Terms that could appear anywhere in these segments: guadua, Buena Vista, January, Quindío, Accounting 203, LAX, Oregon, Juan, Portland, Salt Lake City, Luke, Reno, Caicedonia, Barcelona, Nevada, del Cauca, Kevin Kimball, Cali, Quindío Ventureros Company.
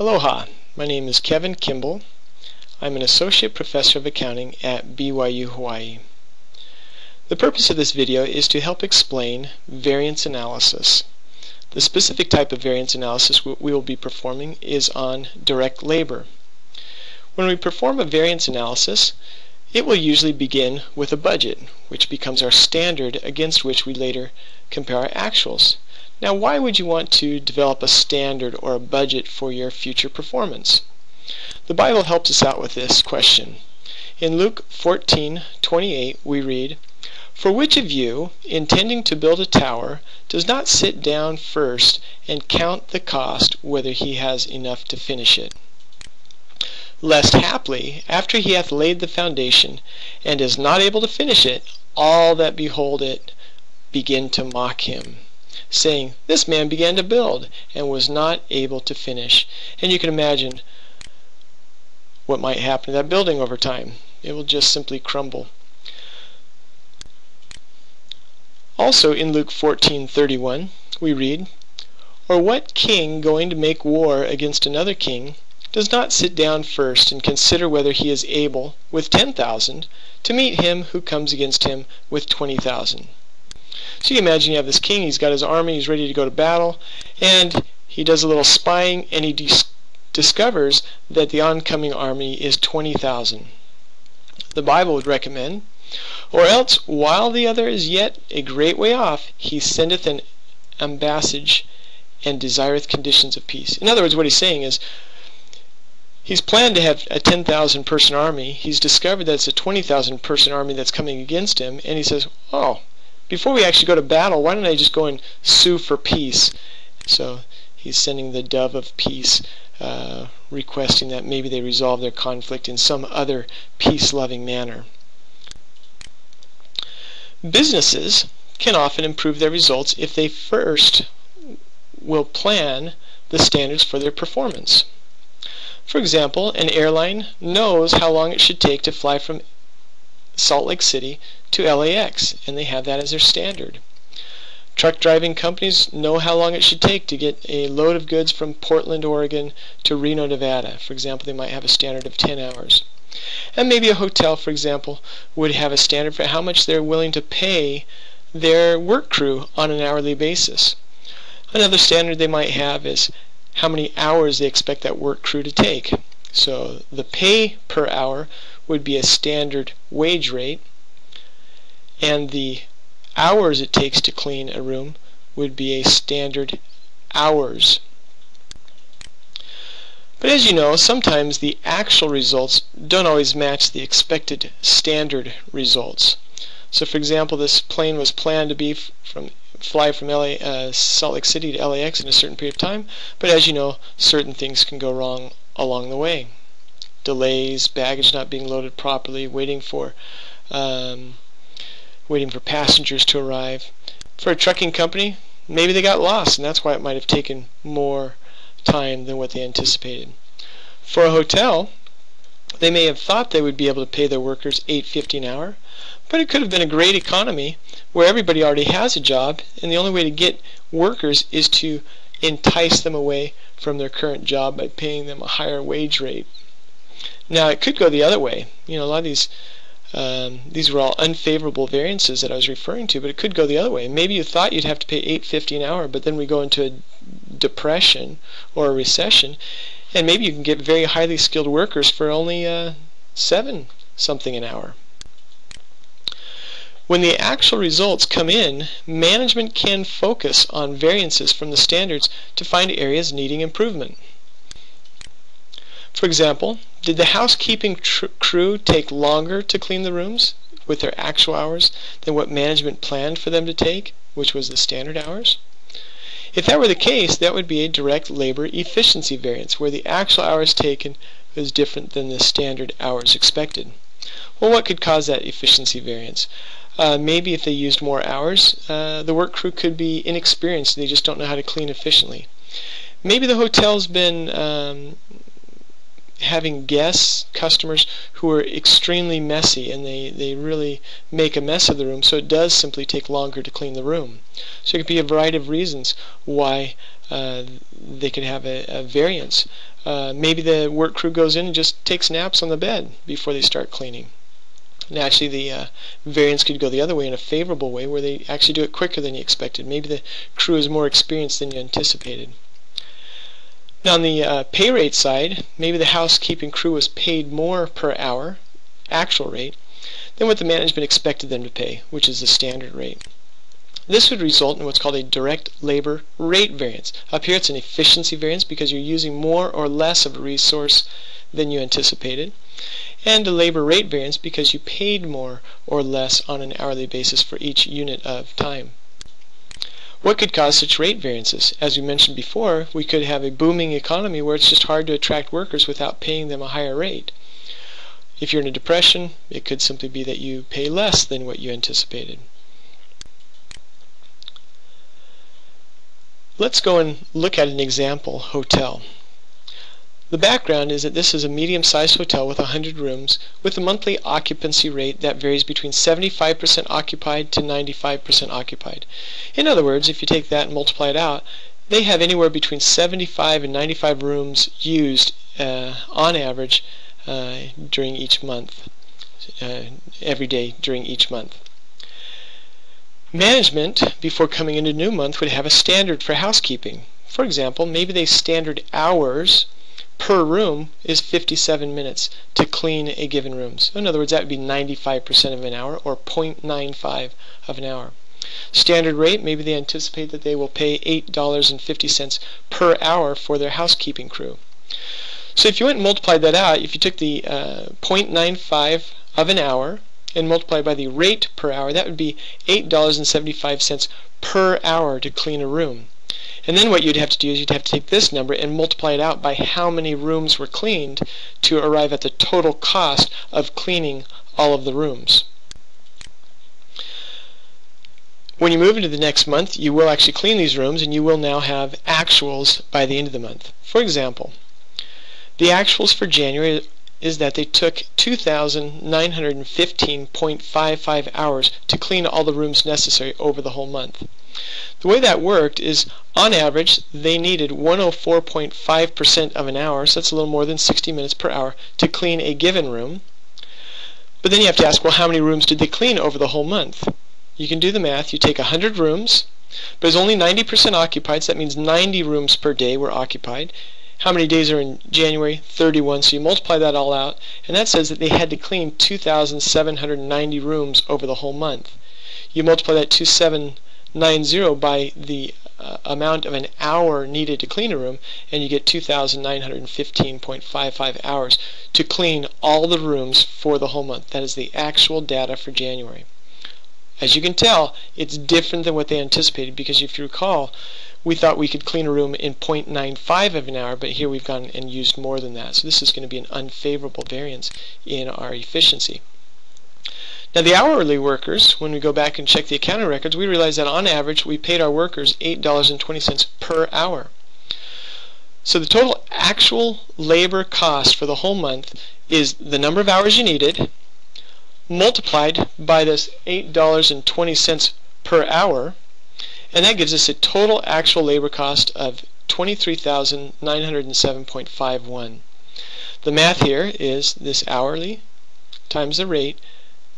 Aloha, my name is Kevin Kimball. I'm an Associate Professor of Accounting at BYU Hawaii. The purpose of this video is to help explain variance analysis. The specific type of variance analysis we will be performing is on direct labor. When we perform a variance analysis, it will usually begin with a budget, which becomes our standard against which we later compare our actuals. Now, why would you want to develop a standard or a budget for your future performance? The Bible helps us out with this question. In Luke 14:28, we read, "For which of you, intending to build a tower, does not sit down first and count the cost, whether he has enough to finish it? Lest haply, after he hath laid the foundation, and is not able to finish it, all that behold it begin to mock him, saying, This man began to build, and was not able to finish." And you can imagine what might happen to that building over time. It will just simply crumble. Also in Luke 14:31, we read, "Or what king going to make war against another king does not sit down first and consider whether he is able, with 10,000, to meet him who comes against him with 20,000. So you imagine you have this king, he's got his army, he's ready to go to battle, and he does a little spying, and he discovers that the oncoming army is 20,000. The Bible would recommend, "Or else, while the other is yet a great way off, he sendeth an ambassage and desireth conditions of peace." In other words, what he's saying is, he's planned to have a 10,000 person army. He's discovered that it's a 20,000 person army that's coming against him, and he says, "Oh, before we actually go to battle, why don't I just go and sue for peace?" So he's sending the dove of peace, requesting that maybe they resolve their conflict in some other peace-loving manner. Businesses can often improve their results if they first will plan the standards for their performance. For example, an airline knows how long it should take to fly from Salt Lake City to LAX, and they have that as their standard. Truck driving companies know how long it should take to get a load of goods from Portland, Oregon to Reno, Nevada. For example, they might have a standard of 10 hours. And maybe a hotel, for example, would have a standard for how much they're willing to pay their work crew on an hourly basis. Another standard they might have is how many hours they expect that work crew to take. So the pay per hour would be a standard wage rate, and the hours it takes to clean a room would be a standard hours. But as you know, sometimes the actual results don't always match the expected standard results. So for example, this plane was planned to be fly from Salt Lake City to LAX in a certain period of time, but as you know, certain things can go wrong along the way. Delays, baggage not being loaded properly, waiting for passengers to arrive. For a trucking company, maybe they got lost, and that's why it might have taken more time than what they anticipated. For a hotel, they may have thought they would be able to pay their workers $8.50 an hour, but it could have been a great economy where everybody already has a job, and the only way to get workers is to entice them away from their current job by paying them a higher wage rate. Now, it could go the other way. You know, a lot of these were all unfavorable variances that I was referring to, but it could go the other way. Maybe you thought you'd have to pay $8.50 an hour, but then we go into a depression or a recession, and maybe you can get very highly skilled workers for only $7 something an hour. When the actual results come in, management can focus on variances from the standards to find areas needing improvement. For example, did the housekeeping crew take longer to clean the rooms with their actual hours than what management planned for them to take, which was the standard hours? If that were the case, that would be a direct labor efficiency variance, where the actual hours taken was different than the standard hours expected. Well, what could cause that efficiency variance? Maybe if they used more hours, the work crew could be inexperienced, they just don't know how to clean efficiently. Maybe the hotel's been having guests, customers, who are extremely messy, and they really make a mess of the room, so it does simply take longer to clean the room. So it could be a variety of reasons why they could have a variance Maybe the work crew goes in and just takes naps on the bed before they start cleaning. And actually the variance could go the other way, in a favorable way, where they actually do it quicker than you expected. Maybe the crew is more experienced than you anticipated. Now on the pay rate side, maybe the housekeeping crew was paid more per hour, actual rate, than what the management expected them to pay, which is the standard rate. This would result in what's called a direct labor rate variance. Up here it's an efficiency variance because you're using more or less of a resource than you anticipated, and a labor rate variance because you paid more or less on an hourly basis for each unit of time. What could cause such rate variances? As we mentioned before, we could have a booming economy where it's just hard to attract workers without paying them a higher rate. If you're in a depression, it could simply be that you pay less than what you anticipated. Let's go and look at an example hotel. The background is that this is a medium-sized hotel with 100 rooms with a monthly occupancy rate that varies between 75% occupied to 95% occupied. In other words, if you take that and multiply it out, they have anywhere between 75 and 95 rooms used on average during each month, every day during each month. Management, before coming into a new month, would have a standard for housekeeping. For example, maybe they standard hours per room is 57 minutes to clean a given room. So in other words, that would be 95% of an hour, or 0.95 of an hour. Standard rate, maybe they anticipate that they will pay $8.50 per hour for their housekeeping crew. So if you went and multiplied that out, if you took the 0.95 of an hour and multiplied by the rate per hour, that would be $8.75 per hour to clean a room. And then what you'd have to do is you'd have to take this number and multiply it out by how many rooms were cleaned to arrive at the total cost of cleaning all of the rooms. When you move into the next month, you will actually clean these rooms, and you will now have actuals by the end of the month. For example, the actuals for January is that they took 2,915.55 hours to clean all the rooms necessary over the whole month. The way that worked is, on average, they needed 104.5% of an hour, so that's a little more than 60 minutes per hour, to clean a given room. But then you have to ask, well, how many rooms did they clean over the whole month? You can do the math. You take 100 rooms, but it's only 90% occupied, so that means 90 rooms per day were occupied. How many days are in January? 31, so you multiply that all out, and that says that they had to clean 2,790 rooms over the whole month. You multiply that 2,790 by the amount of an hour needed to clean a room, and you get 2,915.55 hours to clean all the rooms for the whole month. That is the actual data for January. As you can tell, it's different than what they anticipated, because if you recall, we thought we could clean a room in 0.95 of an hour, but here we've gone and used more than that. So this is going to be an unfavorable variance in our efficiency. Now the hourly workers, when we go back and check the accounting records, we realize that on average we paid our workers $8.20 per hour. So the total actual labor cost for the whole month is the number of hours you needed multiplied by this $8.20 per hour, and that gives us a total actual labor cost of $23,907.51. The math here is this hourly times the rate,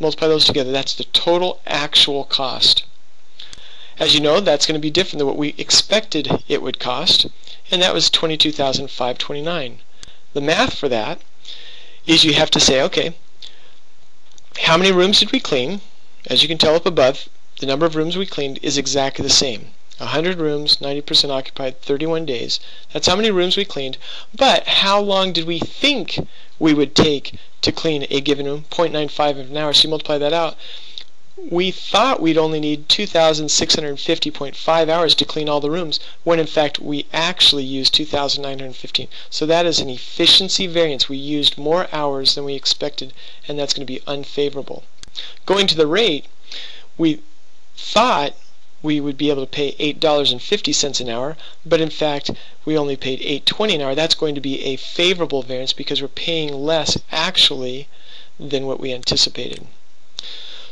multiply those together, that's the total actual cost. As you know, that's going to be different than what we expected it would cost, and that was $22,529. The math for that is you have to say, okay, how many rooms did we clean? As you can tell up above, the number of rooms we cleaned is exactly the same. 100 rooms, 90% occupied, 31 days. That's how many rooms we cleaned, but how long did we think we would take to clean a given room? 0.95 of an hour, so you multiply that out. We thought we'd only need 2,650.5 hours to clean all the rooms, when in fact we actually used 2,915. So that is an efficiency variance. We used more hours than we expected, and that's going to be unfavorable. Going to the rate, we thought we would be able to pay $8.50 an hour, but in fact we only paid $8.20 an hour. That's going to be a favorable variance because we're paying less actually than what we anticipated.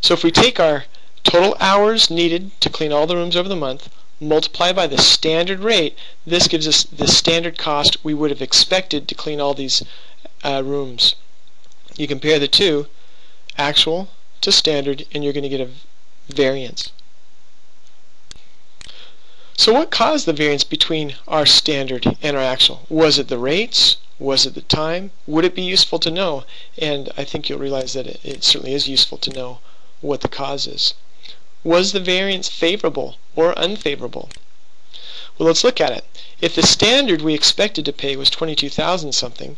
So if we take our total hours needed to clean all the rooms over the month, multiply by the standard rate, this gives us the standard cost we would have expected to clean all these rooms. You compare the two, actual to standard, and you're going to get a variance. So what caused the variance between our standard and our actual? Was it the rates? Was it the time? Would it be useful to know? And I think you'll realize that it certainly is useful to know what the cause is. Was the variance favorable or unfavorable? Well, let's look at it. If the standard we expected to pay was $22,000 something,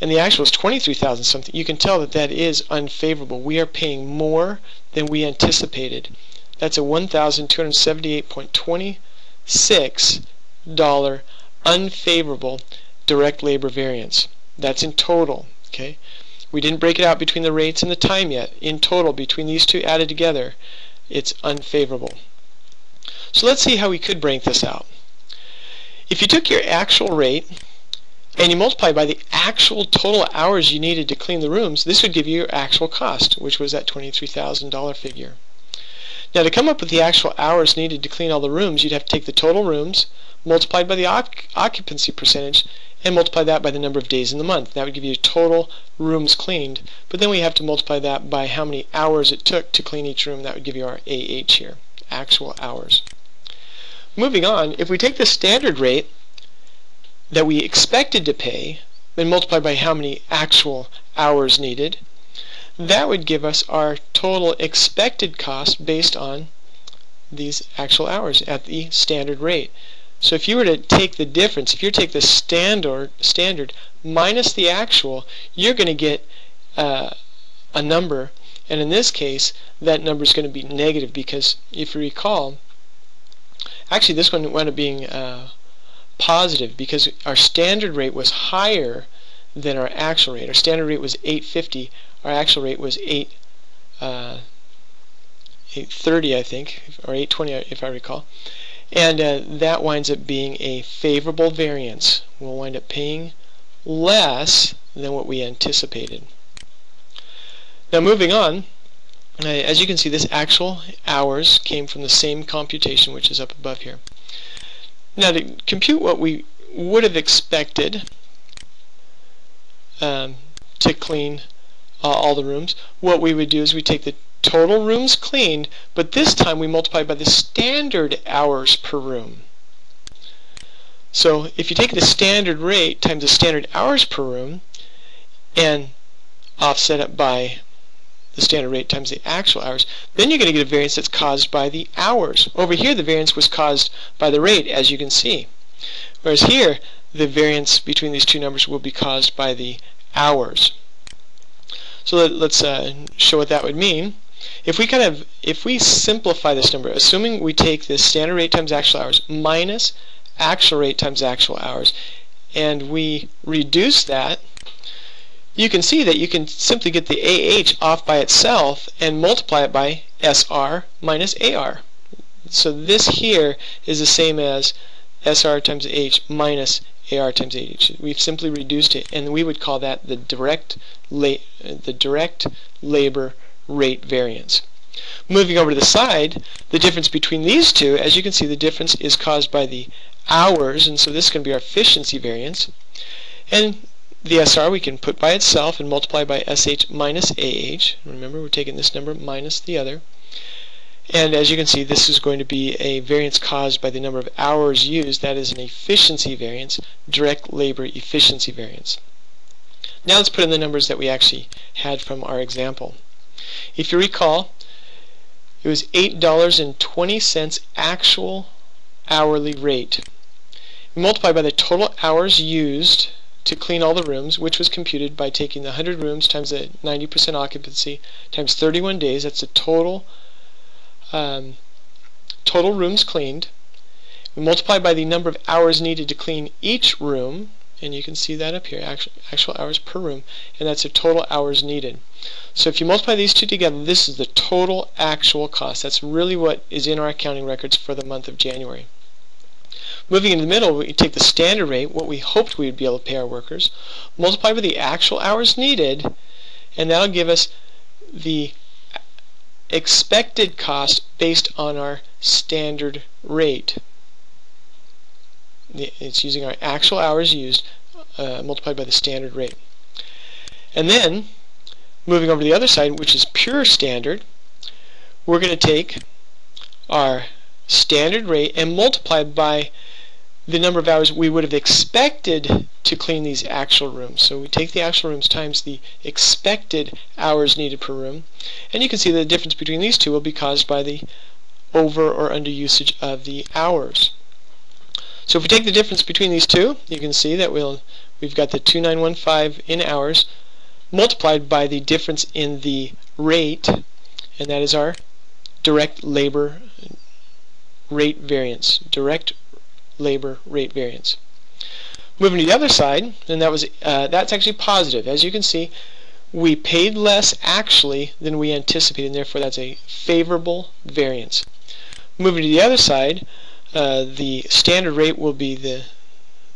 and the actual is $23,000 something, you can tell that that is unfavorable. We are paying more than we anticipated. That's a $1,278.26 unfavorable direct labor variance. That's in total. Okay, we didn't break it out between the rates and the time yet. In total, between these two added together, it's unfavorable. So let's see how we could break this out. If you took your actual rate and you multiply by the actual total hours you needed to clean the rooms, this would give you your actual cost, which was that $23,000 figure. Now, to come up with the actual hours needed to clean all the rooms, you'd have to take the total rooms, multiplied by the occupancy percentage, and multiply that by the number of days in the month. That would give you total rooms cleaned, but then we have to multiply that by how many hours it took to clean each room. That would give you our AH here, actual hours. Moving on, if we take the standard rate that we expected to pay, then multiply by how many actual hours needed, that would give us our total expected cost based on these actual hours at the standard rate. So if you were to take the difference, if you take the standard minus the actual, you're going to get a number, and in this case that number is going to be negative, because if you recall, actually this one wound up being positive, because our standard rate was higher than our actual rate. Our standard rate was $8.50. Our actual rate was $8.30, I think, or $8.20 if I recall, and that winds up being a favorable variance. We'll wind up paying less than what we anticipated. Now, moving on, as you can see, this actual hours came from the same computation, which is up above here. Now, to compute what we would have expected to clean all the rooms, what we would do is we take the total rooms cleaned, but this time we multiply by the standard hours per room. So if you take the standard rate times the standard hours per room and offset it by the standard rate times the actual hours, then you're going to get a variance that's caused by the hours. Over here the variance was caused by the rate, as you can see, whereas here the variance between these two numbers will be caused by the hours. So let's show what that would mean. If we simplify this number, assuming we take the standard rate times actual hours minus actual rate times actual hours, and we reduce that, you can see that you can simply get the AH off by itself and multiply it by SR minus AR. So this here is the same as SR times AH minus AR times AH. We've simply reduced it, and we would call that the direct labor rate variance. Moving over to the side, the difference between these two, as you can see, the difference is caused by the hours, and so this can be our efficiency variance. And the SR we can put by itself and multiply by SH minus AH. Remember, we're taking this number minus the other. And as you can see, this is going to be a variance caused by the number of hours used. That is an efficiency variance, direct labor efficiency variance. Now let's put in the numbers that we actually had from our example. If you recall, it was $8.20 actual hourly rate. Multiply by the total hours used to clean all the rooms, which was computed by taking the 100 rooms times the 90% occupancy times 31 days. That's the total total rooms cleaned. We multiply by the number of hours needed to clean each room, and you can see that up here, actual hours per room, and that's the total hours needed. So if you multiply these two together, this is the total actual cost. That's really what is in our accounting records for the month of January. Moving in the middle, we take the standard rate, what we hoped we would be able to pay our workers, multiply by the actual hours needed, and that'll give us the expected cost based on our standard rate. It's using our actual hours used multiplied by the standard rate. And then, moving over to the other side, which is pure standard, we're going to take our standard rate and multiply by the number of hours we would have expected to clean these actual rooms. So we take the actual rooms times the expected hours needed per room, and you can see the difference between these two will be caused by the over or under usage of the hours. So if we take the difference between these two, you can see that we've got the 2915 in hours multiplied by the difference in the rate, and that is our direct labor rate variance. Direct labor rate variance. Moving to the other side, and that was that's actually positive. As you can see, we paid less actually than we anticipated, and therefore that's a favorable variance. Moving to the other side, the standard rate will be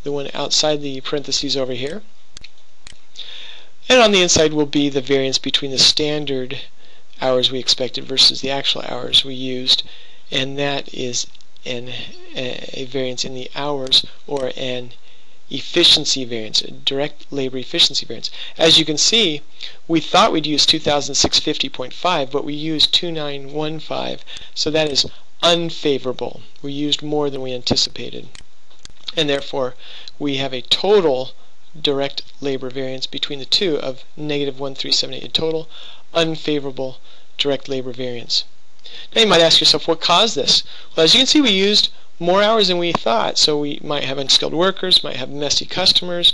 the one outside the parentheses over here, and on the inside will be the variance between the standard hours we expected versus the actual hours we used, and that is a variance in the hours, or an efficiency variance, a direct labor efficiency variance. As you can see, we thought we'd use 2650.5, but we used 2915, so that is unfavorable. We used more than we anticipated, and therefore we have a total direct labor variance between the two of negative 1378, a total unfavorable direct labor variance. Now you might ask yourself, what caused this? Well, as you can see, we used more hours than we thought, so we might have unskilled workers, might have messy customers,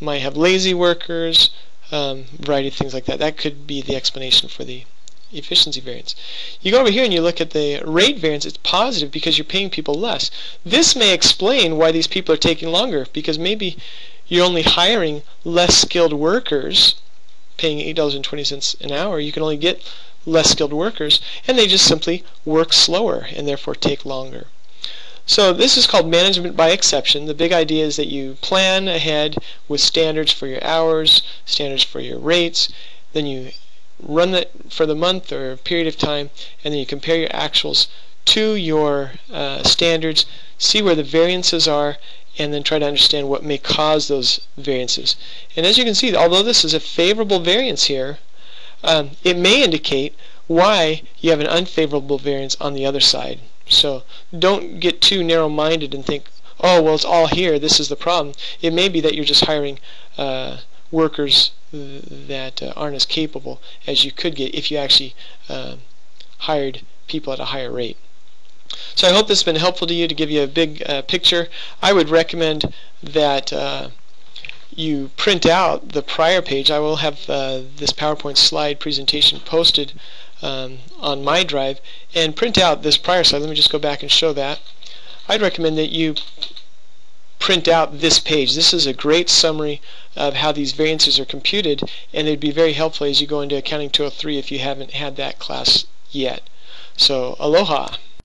might have lazy workers, a variety of things like that. That could be the explanation for the efficiency variance. You go over here and you look at the rate variance. It's positive because you're paying people less. This may explain why these people are taking longer, because maybe you're only hiring less skilled workers, paying $8.20 an hour. You can only get less skilled workers, and they just simply work slower and therefore take longer. So this is called management by exception. The big idea is that you plan ahead with standards for your hours, standards for your rates, then you run that for the month or a period of time, and then you compare your actuals to your standards, see where the variances are, and then try to understand what may cause those variances. And as you can see, although this is a favorable variance here, it may indicate why you have an unfavorable variance on the other side. So don't get too narrow-minded and think, oh, well, it's all here, this is the problem. It may be that you're just hiring workers that aren't as capable as you could get if you actually hired people at a higher rate. So I hope this has been helpful to you to give you a big picture. I would recommend that you print out the prior page. I will have this PowerPoint slide presentation posted on my drive, and print out this prior slide. Let me just go back and show that. I'd recommend that you print out this page. This is a great summary of how these variances are computed, and it'd be very helpful as you go into Accounting 203 if you haven't had that class yet. So, aloha.